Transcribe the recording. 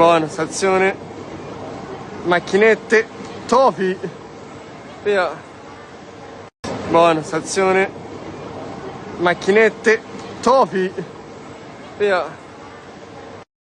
buona stazione, macchinette, topi, via. Buona stazione, macchinette, topi, via.